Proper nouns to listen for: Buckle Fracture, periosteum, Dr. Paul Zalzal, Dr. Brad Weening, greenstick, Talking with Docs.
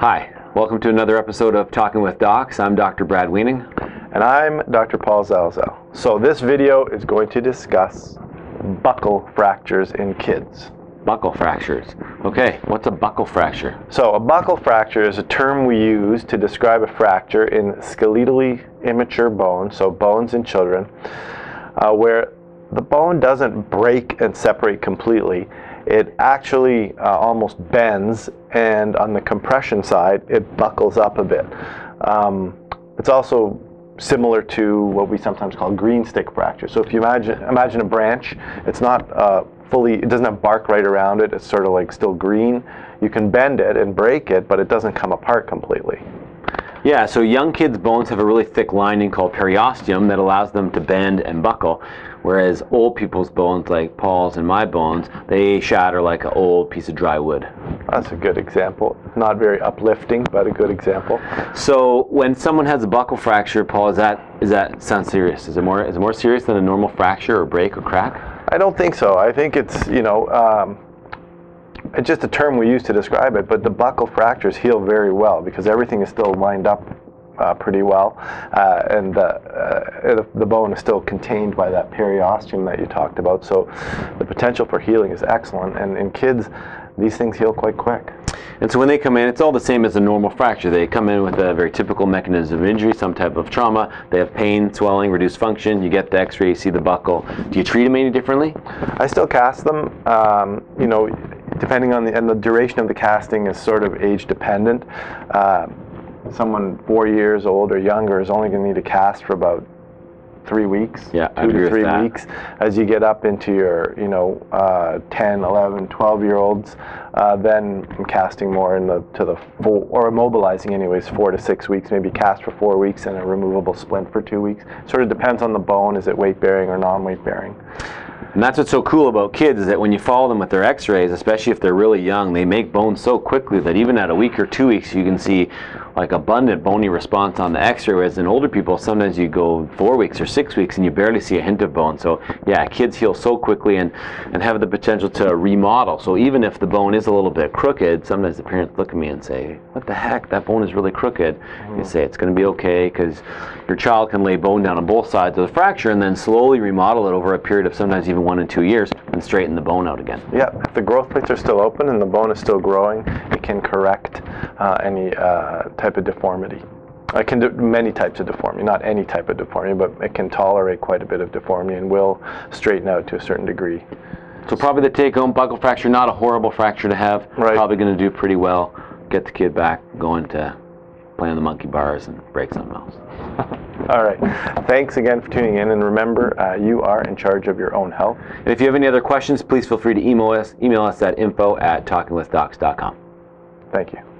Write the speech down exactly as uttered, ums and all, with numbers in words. Hi, welcome to another episode of Talking with Docs. I'm Doctor Brad Weening. And I'm Doctor Paul Zalzal. So this video is going to discuss buckle fractures in kids. Buckle fractures. Okay, what's a buckle fracture? So a buckle fracture is a term we use to describe a fracture in skeletally immature bone, so bones in children, uh, where the bone doesn't break and separate completely. It actually uh, almost bends, and on the compression side, it buckles up a bit. Um, it's also similar to what we sometimes call greenstick fracture. So if you imagine imagine a branch, it's not uh, fully, it doesn't have bark right around it. It's sort of like still green. You can bend it and break it, but it doesn't come apart completely. Yeah, so young kids' bones have a really thick lining called periosteum that allows them to bend and buckle, whereas old people's bones, like Paul's and my bones, they shatter like an old piece of dry wood. That's a good example. Not very uplifting, but a good example. So when someone has a buckle fracture, Paul, is that is that sound serious? Is it more is it more serious than a normal fracture or break or crack? I don't think so. I think it's, you know, um, it's just a term we use to describe it, but the buckle fractures heal very well because everything is still lined up uh, pretty well, uh, and the, uh, the bone is still contained by that periosteum that you talked about, so the potential for healing is excellent, and in kids, these things heal quite quick. And so when they come in, it's all the same as a normal fracture. They come in with a very typical mechanism of injury, some type of trauma. They have pain, swelling, reduced function. You get the x-ray, you see the buckle. Do you treat them any differently? I still cast them. Um, you know, depending on the, and the duration of the casting is sort of age dependent. Uh, someone four years old or younger is only going to need to cast for about three weeks, yeah, two to three weeks. As you get up into your, you know, uh, ten, eleven, twelve year olds, uh, then I'm casting more in the, to the four, or immobilizing anyways, four to six weeks, maybe cast for four weeks and a removable splint for two weeks. Sort of depends on the bone, is it weight bearing or non-weight bearing. And that's what's so cool about kids is that when you follow them with their x-rays, especially if they're really young, they make bones so quickly that even at a week or two weeks you can see like abundant bony response on the x-ray, whereas in older people sometimes you go four weeks or six weeks and you barely see a hint of bone. So yeah, kids heal so quickly and, and have the potential to remodel. So even if the bone is a little bit crooked, sometimes the parents look at me and say, what the heck, that bone is really crooked. Mm-hmm. You say it's going to be okay because your child can lay bone down on both sides of the fracture and then slowly remodel it over a period of sometimes even one and two years and straighten the bone out again. Yeah, if the growth plates are still open and the bone is still growing, it can correct uh, any uh, type of deformity. It can do many types of deformity, not any type of deformity, but it can tolerate quite a bit of deformity and will straighten out to a certain degree. So probably the take-home, buckle fracture, not a horrible fracture to have. Right. Probably going to do pretty well. Get the kid back, going to play on the monkey bars and break something else. All right. Thanks again for tuning in, and remember, uh, you are in charge of your own health. And if you have any other questions, please feel free to email us, email us at info at talking with docs dot com. Thank you.